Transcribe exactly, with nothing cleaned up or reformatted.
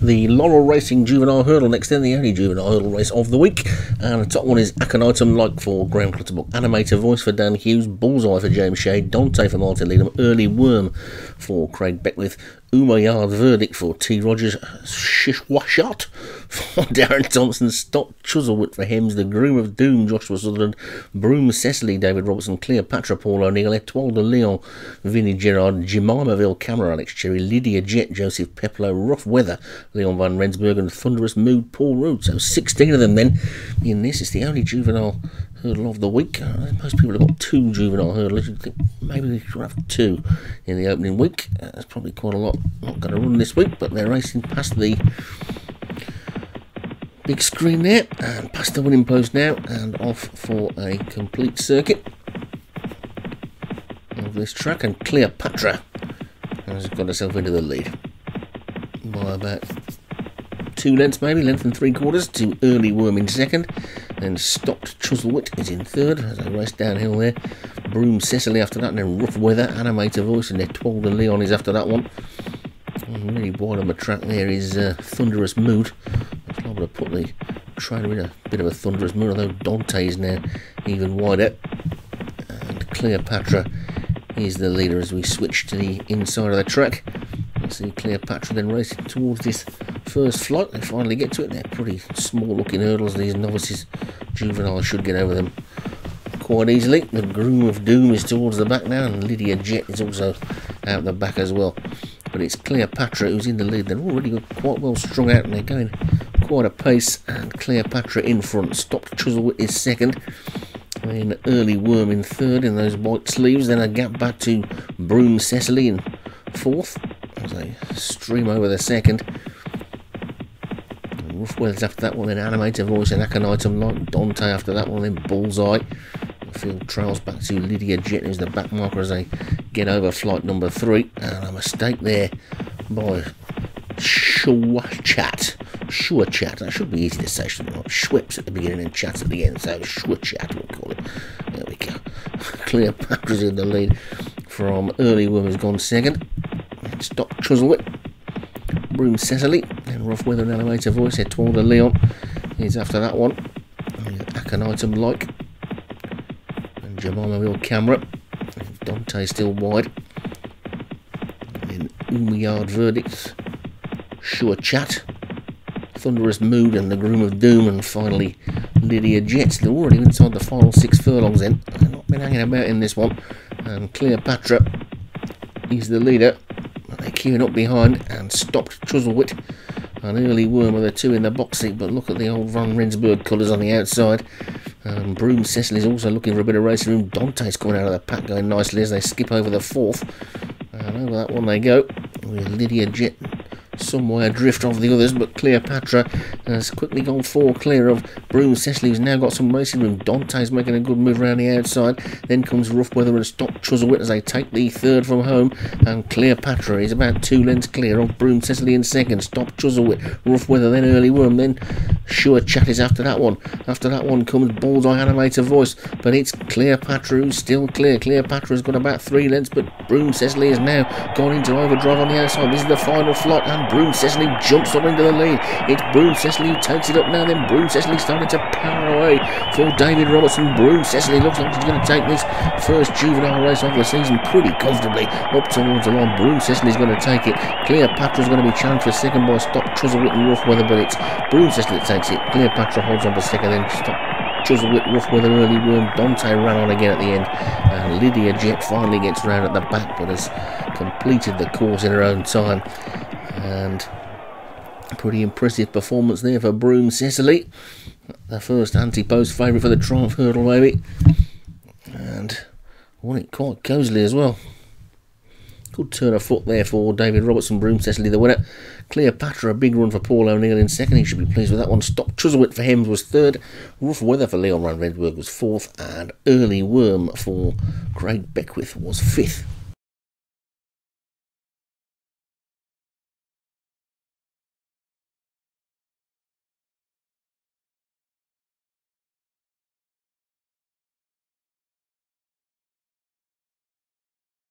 the Laurel Racing Juvenile Hurdle next, then the only Juvenile Hurdle race of the week. And the top one is Aconitum, Like for Graham Clutterbuck, Animator Voice for Dan Hughes, Bullseye for James Shea, Dante for Martin Lidham, Early Worm for Craig Beckwith, Umayyad Verdict for T. Rogers, Shishwashot for Darren Thompson, Stott Chuzzlewit for Hems, The Groom of Doom, Joshua Sutherland, Broom Cecily, David Robertson, Cleopatra, Paul O'Neill, Étoile de Léon, Vinnie Gerard, Jemimaville, Camera, Alex Cherry, Lydia Jett, Joseph Peplow, Rough Weather, Leon van Rensburg, and Thunderous Mood, Paul Root. So sixteen of them then in this. It's the only juvenile hurdle of the week. Most people have got two juvenile hurdles. Maybe we should have two in the opening week. That's probably quite a lot. Not going to run this week, but they're racing past the big screen there and past the winning post now, and off for a complete circuit of this track. And Cleopatra has got herself into the lead by about two lengths, maybe length and three quarters, to Early Worm in second. Then Stott Chuzzlewit is in third as they race downhill there. Broom Cecily after that, and then Rough Weather, Animator Voice, and Étoile de Léon is after that one. Really wide on the track there is uh, Thunderous Mood. That's liable to put the trainer in a bit of a thunderous mood, although Dante is now even wider. And Cleopatra is the leader as we switch to the inside of the track. You see Cleopatra then racing towards this first flight. They finally get to it. They're pretty small looking hurdles. These novices, juveniles, should get over them quite easily. The Groom of Doom is towards the back now, and Lydia Jett is also out the back as well. But it's Cleopatra who's in the lead. They're already quite well strung out, and they're going quite a pace. And Cleopatra in front. Stott Chuzzlewit is second. Then Early Worm in third in those white sleeves. Then a gap back to Broom Cecily in fourth as they stream over the second. Rough Weather's after that one, then Animator Voice and Aconitum, Like Dante after that one, then Bullseye. The field trails back to Lydia Jett, who's the back marker as they get over flight number three. And a mistake there by Schwachat. Schwachat, that should be easy to say, shouldn't it? Schwips at the beginning and Chats at the end, so Schwachat we'll call it. There we go. Cleopatra's in the lead from Early Worm, has gone second. Stott Chuzzlewit, Broom Cecily, and Rough Weather and Animator Voice. Étoile de Léon is after that one. Aconitum, Like, and Jemimaville, Camera. Dante still wide. And Umayyad Verdicts, Schwachat, Thunderous Mood, and The Groom of Doom, and finally Lydia Jett. They're already inside the final six furlongs in. They've not been hanging about in this one. And Cleopatra is the leader. They're queuing up behind, and stopped Chuzzlewit and Early Worm are the two in the box seat, but look at the old Van Rensburg colours on the outside. Um, Broom Cecily's also looking for a bit of racing room. Dante's coming out of the pack going nicely as they skip over the fourth, and over that one they go with Lydia Jett somewhere adrift of the others. But Cleopatra has quickly gone four clear of Broom Cecily, who's now got some racing room. Dante's making a good move around the outside. Then comes Rough Weather and Stott Chuzzlewit as they take the third from home. And Cleopatra is about two lengths clear of Broom Cecily in second. Stott Chuzzlewit, Rough Weather, then Early Worm, then Schwachat is after that one. After that one comes Bullseye, Animator Voice, but it's Cleopatra who's still clear. Cleopatra's got about three lengths, but Broom Cecily has now gone into overdrive on the outside. This is the final flight, and Broom Cecily jumps up into the lead. It's Broom Cecily who takes it up now. Then Broom Cecily starting to power away for David Robertson. Broom Cecily looks like she's going to take this first juvenile race of the season pretty comfortably up towards the line. Broom Cecily's going to take it. Cleopatra's going to be challenged for second by Stott Chuzzlewit and Rough Weather, but it's Broom Cecily that takes it. Cleopatra holds on for second, then Stott Chuzzlewit, Rough Weather, Early Worm. Dante ran on again at the end, and Lydia Jett finally gets round at the back, but has completed the course in her own time. And pretty impressive performance there for Broom Cecily, the first anti-post favourite for the Triumph Hurdle, maybe. And won it quite cosily as well. Good turn of foot there for David Robertson. Broom Cecily the winner. Cleopatra, a big run for Paul O'Neill in second. He should be pleased with that one. Stott Chuzzlewit for Hems was third. Rough Weather for Leon van Rensburg was fourth. And Early Worm for Craig Beckwith was fifth.